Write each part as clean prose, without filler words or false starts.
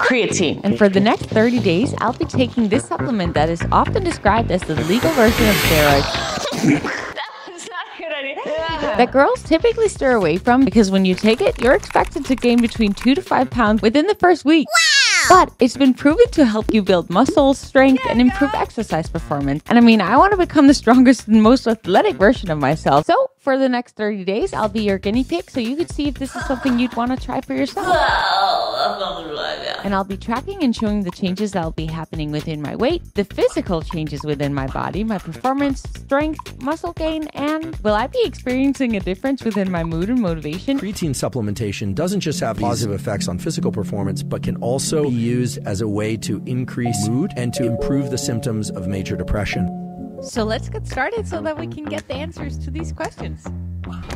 creatine. And for the next 30 days, I'll be taking this supplement that is often described as the legal version of steroids. That girls typically steer away from because when you take it, you're expected to gain between 2 to 5 pounds within the first week. Wow! But it's been proven to help you build muscle, strength, and improve exercise performance. And I mean, I want to become the strongest and most athletic version of myself. So for the next 30 days, I'll be your guinea pig so you could see if this is something you'd want to try for yourself. And I'll be tracking and showing the changes that'll be happening within my weight, the physical changes within my body, my performance, strength, muscle gain, and will I be experiencing a difference within my mood and motivation? Creatine supplementation doesn't just have positive effects on physical performance, but can also be used as a way to increase mood and to improve the symptoms of major depression. So let's get started so that we can get the answers to these questions.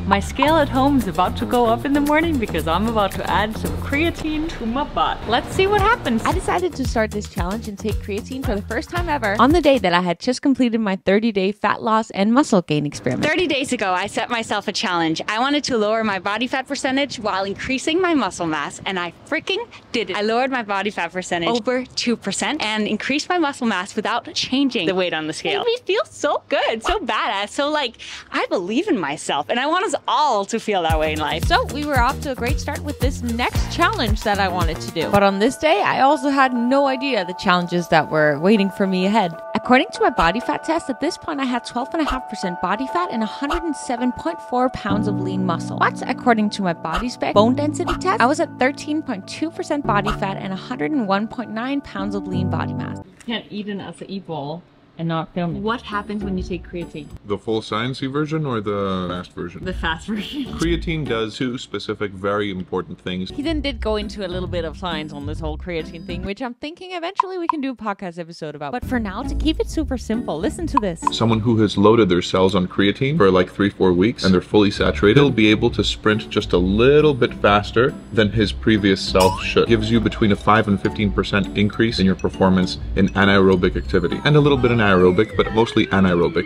My scale at home is about to go up in the morning because I'm about to add some creatine to my butt. Let's see what happens. I decided to start this challenge and take creatine for the first time ever on the day that I had just completed my 30-day fat loss and muscle gain experiment. 30 days ago, I set myself a challenge. I wanted to lower my body fat percentage while increasing my muscle mass, and I freaking did it. I lowered my body fat percentage over 2% and increased my muscle mass without changing the weight on the scale. It made me feel so good, so badass, so like, I believe in myself, and I want us all to feel that way in life. So we were off to a great start with this next challenge that I wanted to do. But on this day, I also had no idea the challenges that were waiting for me ahead. According to my body fat test, at this point, I had 12.5% body fat and 107.4 pounds of lean muscle. But according to my BodySpec bone density test, I was at 13.2% body fat and 101.9 pounds of lean body mass. You can't eat an acai bowl and not film it. What happens when you take creatine? The full sciencey version or the fast version? The fast version. Creatine does two specific, very important things. He then did go into a little bit of science on this whole creatine thing, which I'm thinking eventually we can do a podcast episode about. But for now, to keep it super simple, listen to this. Someone who has loaded their cells on creatine for like 3-4 weeks and they're fully saturated, they'll be able to sprint just a little bit faster than his previous self should. It gives you between a 5 and 15% increase in your performance in anaerobic activity and a little bit in aerobic, but mostly anaerobic.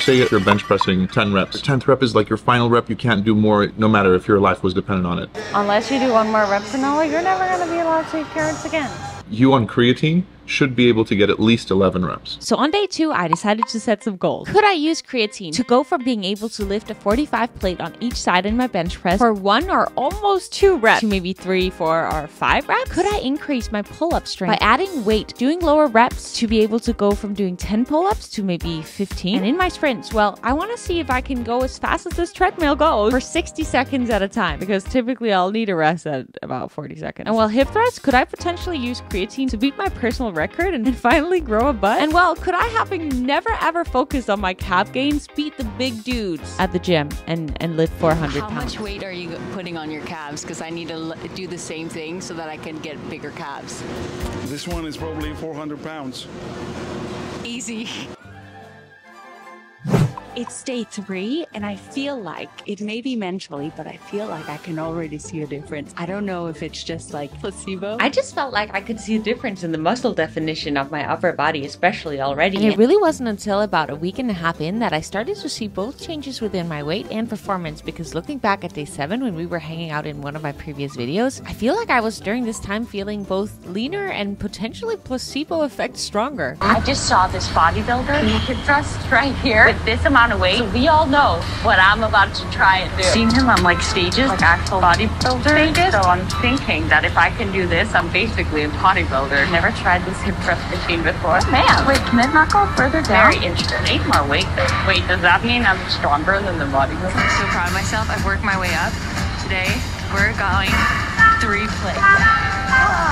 Say you're bench pressing 10 reps. The 10th rep is like your final rep. You can't do more, no matter if your life was dependent on it. Unless you do one more rep, Finola, you're never going to be allowed to eat carrots again. You on creatine should be able to get at least 11 reps. So on day 2, I decided to set some goals. Could I use creatine to go from being able to lift a 45 plate on each side in my bench press for 1 or almost 2 reps to maybe 3, 4, or 5 reps? Could I increase my pull-up strength by adding weight, doing lower reps to be able to go from doing 10 pull-ups to maybe 15? And in my sprints, well, I want to see if I can go as fast as this treadmill goes for 60 seconds at a time, because typically I'll need a rest at about 40 seconds. And while hip thrusts, could I potentially use creatine to beat my personal record and then finally grow a butt? And well, could I, having never ever focused on my calf gains, beat the big dudes at the gym and lift 400 pounds? How much weight are you putting on your calves? Because I need to do the same thing so that I can get bigger calves. This one is probably 400 pounds. Easy. It's day 3, and I feel like, it may be mentally, but I feel like I can already see a difference. I don't know if it's just like placebo. I just felt like I could see a difference in the muscle definition of my upper body, especially already. And it really wasn't until about a week and a half in that I started to see both changes within my weight and performance, because looking back at day 7 when we were hanging out in one of my previous videos, I feel like I was during this time feeling both leaner and potentially placebo effect stronger. I just saw this bodybuilder you could trust right here with this amount of weight. So we all know what I'm about to try and do. Seen him on like stages, like actual bodybuilder stages. So I'm thinking that if I can do this, I'm basically a bodybuilder. Never tried this hip thrust machine before. Man, wait, can it not go further down? Very interesting. Need more weight though. Wait, does that mean I'm stronger than the bodybuilder? I'm so proud of myself. I've worked my way up. Today, we're going 3 plates.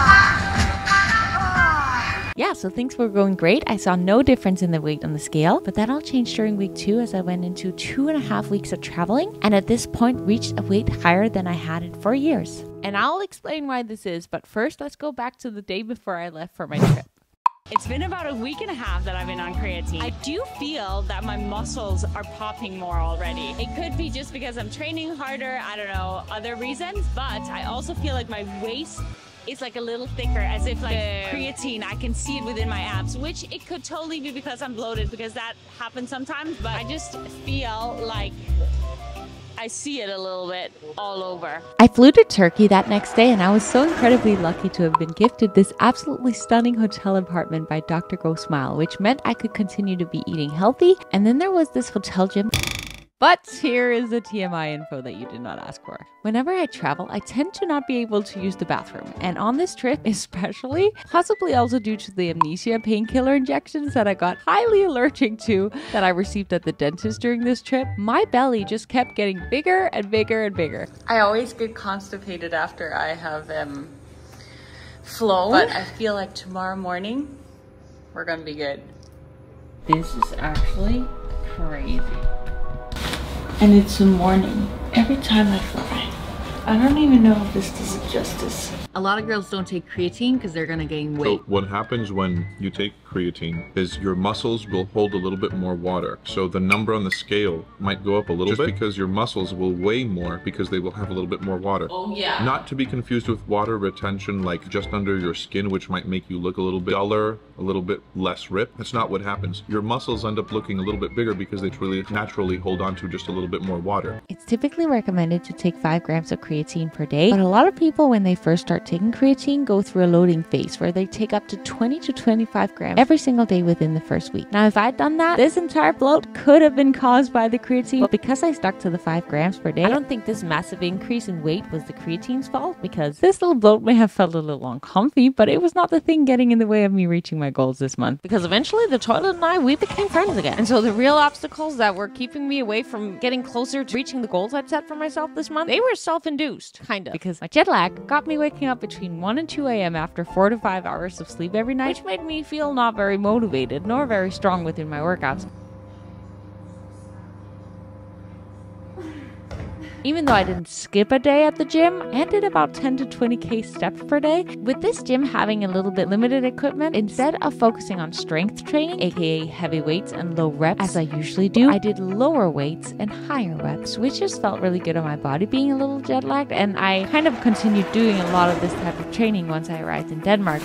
Yeah, so things were going great. I saw no difference in the weight on the scale, but that all changed during week 2 as I went into 2.5 weeks of traveling, and at this point reached a weight higher than I had in 4 years. And I'll explain why this is, but first let's go back to the day before I left for my trip. It's been about a week and a half that I've been on creatine. I do feel that my muscles are popping more already. It could be just because I'm training harder, I don't know, other reasons, but I also feel like my waist, it's like a little thicker, as if like creatine, I can see it within my abs, which it could totally be because I'm bloated, because that happens sometimes, but I just feel like I see it a little bit all over. I flew to Turkey that next day, and I was so incredibly lucky to have been gifted this absolutely stunning hotel apartment by Dr. Go Smile, which meant I could continue to be eating healthy. And then there was this hotel gym. But here is the TMI info that you did not ask for. Whenever I travel, I tend to not be able to use the bathroom. And on this trip especially, possibly also due to the amnesia painkiller injections that I got highly allergic to that I received at the dentist during this trip, my belly just kept getting bigger and bigger and bigger. I always get constipated after I have flown, but I feel like tomorrow morning, we're gonna be good. This is actually crazy. And it's a morning every time I fly. I don't even know if this does it justice. A lot of girls don't take creatine because they're gonna gain weight. So what happens when you take creatine is your muscles will hold a little bit more water. So the number on the scale might go up a little bit because your muscles will weigh more because they will have a little bit more water. Oh yeah. Not to be confused with water retention like just under your skin, which might make you look a little bit duller, a little bit less ripped. That's not what happens. Your muscles end up looking a little bit bigger because they truly naturally hold on to just a little bit more water. It's typically recommended to take 5 grams of creatine per day, but a lot of people when they first start taking creatine go through a loading phase where they take up to 20 to 25 grams every single day within the first week. Now if I'd done that, this entire bloat could have been caused by the creatine, but because I stuck to the 5 grams per day, I don't think this massive increase in weight was the creatine's fault, because this little bloat may have felt a little uncomfy, but it was not the thing getting in the way of me reaching my goals this month, because eventually the toilet and I, we became friends again. And so the real obstacles that were keeping me away from getting closer to reaching the goals I'd set for myself this month, they were self-induced, kind of, because my jet lag got me waking up between 1 and 2 a.m. after 4 to 5 hours of sleep every night, which made me feel not very motivated nor very strong within my workouts. Even though I didn't skip a day at the gym, I did about 10 to 20k steps per day. With this gym having a little bit limited equipment, instead of focusing on strength training, aka heavy weights and low reps, as I usually do, I did lower weights and higher reps, which just felt really good on my body being a little jet lagged, and I kind of continued doing a lot of this type of training once I arrived in Denmark.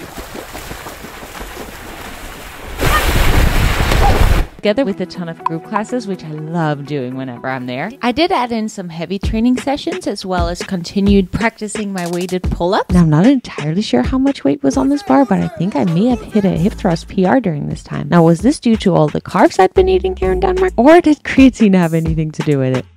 Together with a ton of group classes, which I love doing whenever I'm there. I did add in some heavy training sessions as well as continued practicing my weighted pull-ups. Now I'm not entirely sure how much weight was on this bar, but I think I may have hit a hip thrust PR during this time. Now was this due to all the carbs I'd been eating here in Denmark, or did creatine have anything to do with it?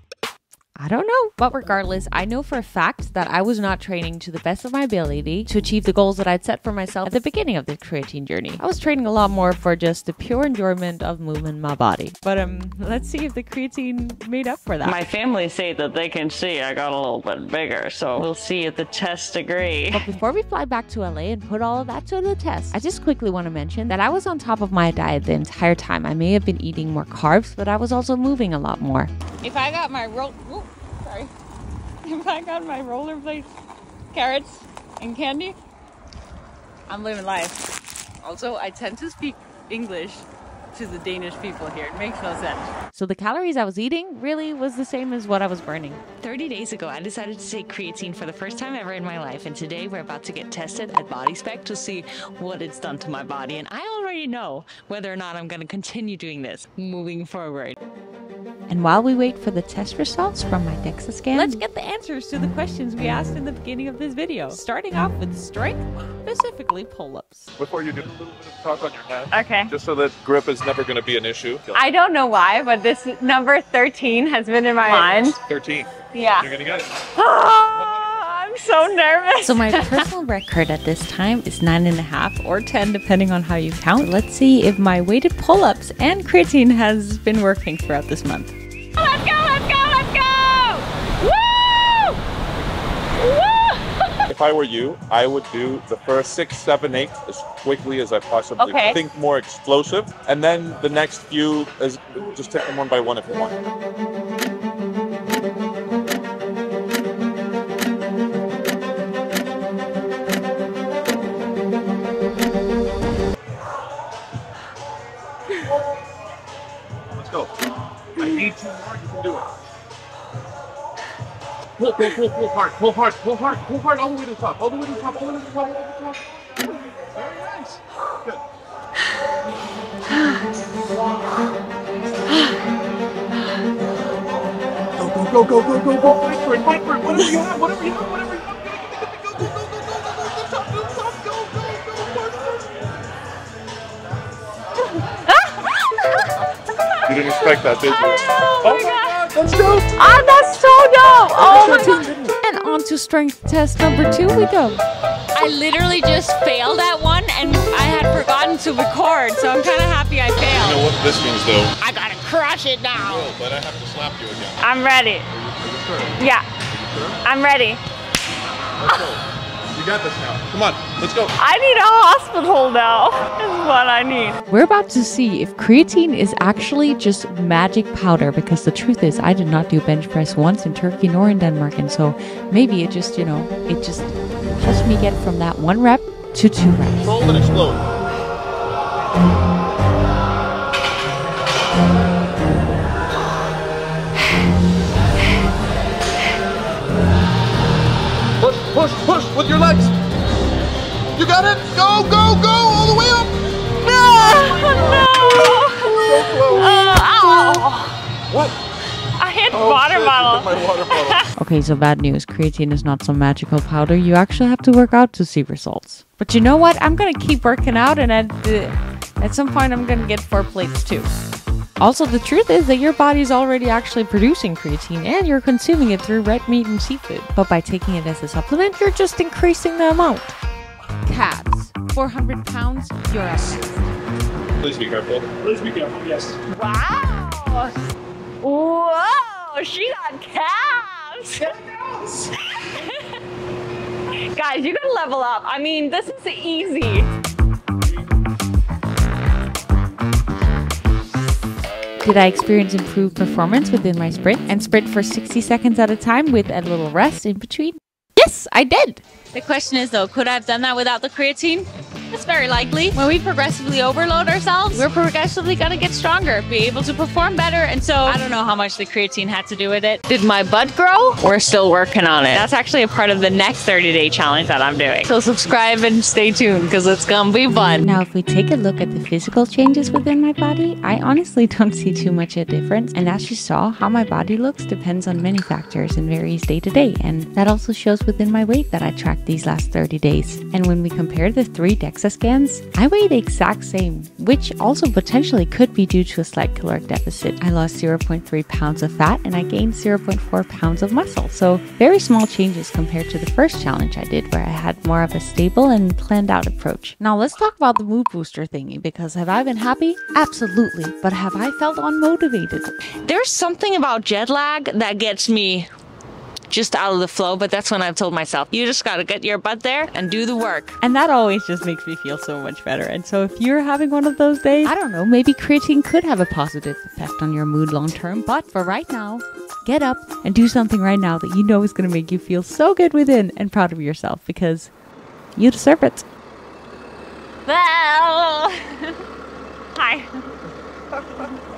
I don't know. But regardless, I know for a fact that I was not training to the best of my ability to achieve the goals that I'd set for myself at the beginning of the creatine journey. I was training a lot more for just the pure enjoyment of moving my body. But let's see if the creatine made up for that. My family say that they can see I got a little bit bigger, so we'll see if the tests agree. But before we fly back to LA and put all of that to the test, I just quickly want to mention that I was on top of my diet the entire time. I may have been eating more carbs, but I was also moving a lot more. If I got my rollerblades, carrots, and candy, I'm living life. Also, I tend to speak English to the Danish people here. It makes no sense. So the calories I was eating really was the same as what I was burning. 30 days ago, I decided to take creatine for the first time ever in my life. And today we're about to get tested at BodySpec to see what it's done to my body. And I already know whether or not I'm going to continue doing this moving forward. And while we wait for the test results from my DEXA scan, let's get the answers to the questions we asked in the beginning of this video. Starting off with strength, specifically pull-ups. Before you do, a little bit of talk on your head. Okay. Just so that grip is never gonna be an issue. I don't know why, but this number 13 has been in my mind. 13. Yeah. You're gonna get it. So nervous. So my personal record at this time is 9.5 or 10, depending on how you count. So let's see if my weighted pull-ups and creatine has been working throughout this month. Let's go, let's go, let's go! Woo! Woo! If I were you, I would do the first 6, 7, 8 as quickly as I possibly could. Think more explosive, and then the next few is just take them one by one if you want. Let's go. I need 2 more, you can do it. Pull hard, pull hard, pull hard, pull hard, all the way to the top, all the way to the top, all the way to the top, all the way to the top. Very nice. Good. Go, go, Go, go, go, go, go. Fight for it, fight for it. Whatever you have, whatever you have, whatever you have. Go, go, go, go, go, go, go, go. You didn't expect that, did you? Oh my God, let's go. Ah, that's so dope. Oh my God. And on to strength test number 2 we go. I literally just failed at one and I had forgotten to record, so I'm kind of happy I failed. You know what this means though? I gotta crush it now. You will, but I have to slap you again. I'm ready. Are you sure? Yeah. Are you sure? I'm ready. Let's go. You got this now. Come on, let's go. I need a hospital now. This is what I need. We're about to see if creatine is actually just magic powder, because the truth is I did not do bench press once in Turkey nor in Denmark, and so maybe it just, you know, it just helps me get from that 1 rep to 2 reps. Control and explode. Push, push, push with your legs. You got it. Go, go, go, all the way up. No, no. So close. Oh. What? I hit water bottle. My water bottle. Okay, so bad news. Creatine is not some magical powder. You actually have to work out to see results. But you know what? I'm gonna keep working out, and at some point, I'm gonna get 4 plates too. Also, the truth is that your body is already actually producing creatine and you're consuming it through red meat and seafood. But by taking it as a supplement, you're just increasing the amount. Cats, 400 pounds, you're up next. Please be careful. Please be careful, yes. Wow! Whoa! She got calves! Calves! Guys, you gotta level up. I mean, this is easy. Did I experience improved performance within my sprint and sprint for 60 seconds at a time with a little rest in between? Yes, I did. The question is though, could I have done that without the creatine? It's very likely. When we progressively overload ourselves, we're progressively gonna get stronger, be able to perform better. And so I don't know how much the creatine had to do with it. Did my butt grow? We're still working on it. That's actually a part of the next 30-day challenge that I'm doing. So subscribe and stay tuned because it's gonna be fun. Now, if we take a look at the physical changes within my body, I honestly don't see too much a difference. And as you saw, how my body looks depends on many factors and varies day to day. And that also shows within my weight that I tracked these last 30 days. And when we compare the 3 DEXA scans, I weigh the exact same, which also potentially could be due to a slight caloric deficit. I lost 0.3 pounds of fat and I gained 0.4 pounds of muscle. So very small changes compared to the first challenge I did, where I had more of a stable and planned out approach. Now let's talk about the mood booster thingy, because have I been happy? Absolutely. But have I felt unmotivated? There's something about jet lag that gets me just out of the flow, but that's when I've told myself, you just gotta get your butt there and do the work. And that always just makes me feel so much better. And so if you're having one of those days, I don't know, maybe creatine could have a positive effect on your mood long term, but for right now, get up and do something right now that you know is gonna make you feel so good within and proud of yourself, because you deserve it. Well, hi.